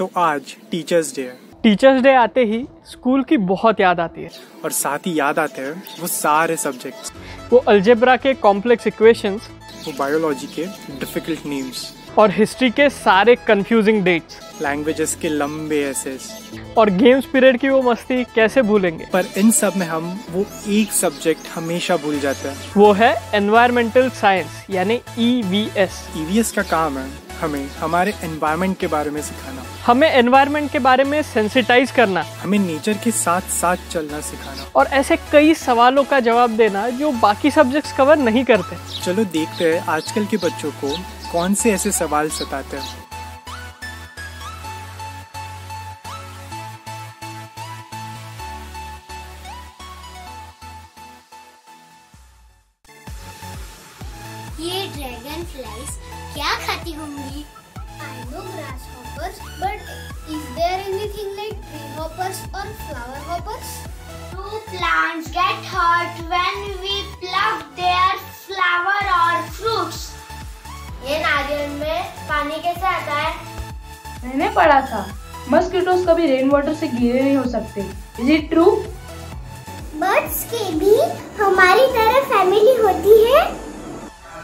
तो आज teachers day आते ही स्कूल की बहुत याद आती है और साथ ही याद आते हैं वो सारे सब्जेक्ट्स, वो अलजेब्रा के कॉम्प्लेक्स इक्वेशंस, वो बायोलॉजी के डिफिकल्ट नेम्स और हिस्ट्री के सारे कंफ्यूजिंग डेट्स, लैंग्वेजेस के लंबे एसेस और गेम्स पीरियड की वो मस्ती कैसे भूलेंगे। पर इन सब में हम वो एक सब्जेक्ट हमेशा भूल जाते हैं, वो है एनवायरमेंटल साइंस यानी EVS। EVS का काम है हमें हमारे एनवायरमेंट के बारे में सिखाना, हमें एनवायरमेंट के बारे में सेंसिटाइज करना, हमें नेचर के साथ साथ चलना सिखाना और ऐसे कई सवालों का जवाब देना जो बाकी सब्जेक्ट्स कवर नहीं करते। चलो देखते हैं आजकल के बच्चों को कौन से ऐसे सवाल सताते हैं। ये ड्रैगन फ्लाइज क्या खाती होंगी? I know grasshoppers, but is there anything like tree hoppers or flower hoppers? Do plants get hurt when we pluck their flower or fruits? ये नारियल में पानी कैसे आता है? मैंने पढ़ा था मस्किटोज कभी रेन वाटर से गीले नहीं हो सकते। Is it true? बर्ड्स के भी हमारी तरह फैमिली होती है।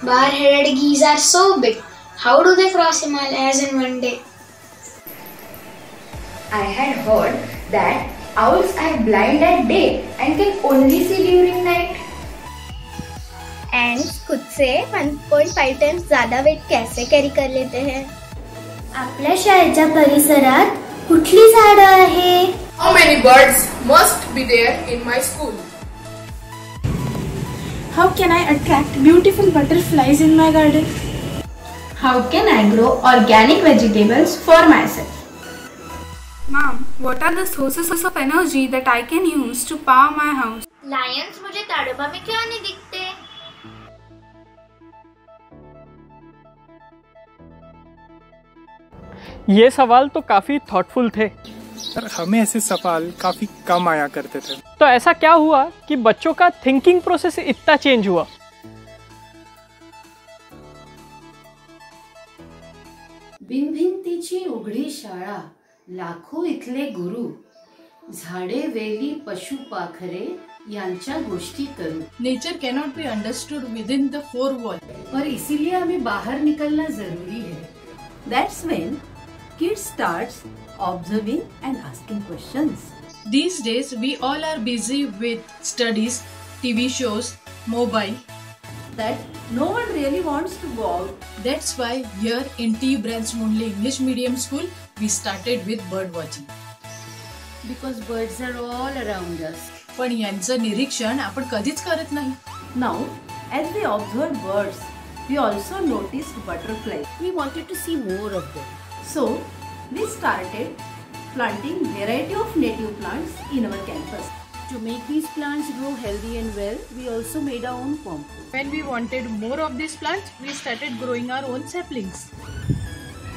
Bar headed geese are so big, how do they cross Himalayas in one day? I had heard that owls are blind at day and can only see during night. Ants खुद से 1.5 times ज़्यादा weight कैसे carry कर लेते हैं? आपल्या शाळेच्या परिसरात कुठली झाडं आहे? How many birds must be there in my school? How can I attract beautiful butterflies in my garden? How can I grow organic vegetables for myself? Mom, what are the sources of energy that I can use to power my house? Lions मुझे ताडोबा में क्यों नहीं दिखते? ये सवाल तो काफी thoughtful थे पर हमें ऐसे सवाल काफी कम आया करते थे। तो ऐसा क्या हुआ कि बच्चों का थिंकिंग प्रोसेस इतना चेंज हुआ? भिनभिनतीची उघडी शाळा, लाखो इथले गुरु, झाडे वेली पशु पाखरे यांच्या गोष्टी करू। Nature cannot be understood within the four wall, पर इसीलिए हमें बाहर निकलना जरूरी है। That's when kids starts observing and asking questions. These days we all are busy with studies, TV shows, mobile, that no one really wants to go out. That's why here in T.B.R.A.N's only English medium school we started with bird watching, because birds are all around us. पण यांचं निरीक्षण आपण कधीच करत नाही. Now as we observe birds, we also noticed butterflies. We wanted to see more of them, so we started planting variety of native plants in our campus. To make these plants grow healthy and well, we also made our own compost. When we wanted more of these plants, we started growing our own saplings.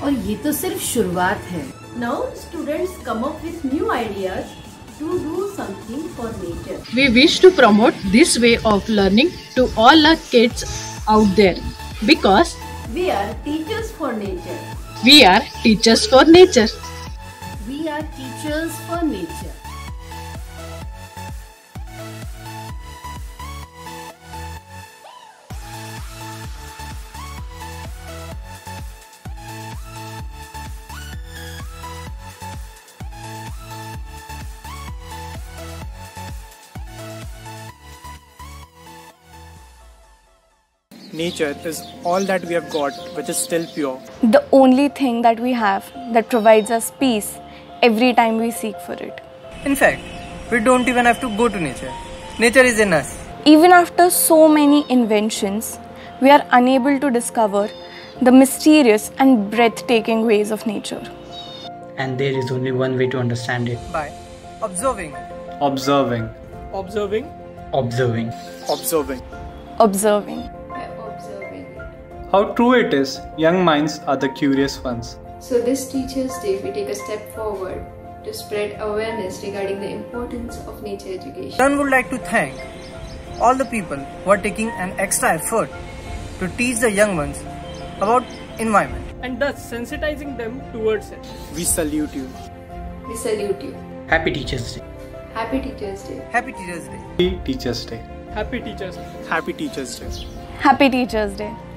और ये तो सिर्फ शुरुआत है. Now students come up with new ideas to do something for nature. We wish to promote this way of learning to all our kids out there, because we are teachers for nature. We are teachers for nature. We are teachers for nature. Nature is all that we have got, which is still pure. The only thing that we have that provides us peace every time we seek for it. In fact, we don't even have to go to nature. Nature is in us. Even after so many inventions, we are unable to discover the mysterious and breathtaking ways of nature. And there is only one way to understand it. By observing. Observing. Observing. Observing. Observing. Observing. How true it is, young minds are the curious ones. So this Teachers' Day, we take a step forward to spread awareness regarding the importance of nature education. One would like to thank all the people who are taking an extra effort to teach the young ones about environment and thus sensitizing them towards it. We salute you. We salute you. Happy Teachers' Day. Happy Teachers' Day. Happy Teachers' Day. Happy Teachers' Day. Happy Teachers' Day. Happy Teachers' Day. Happy Teachers' Day.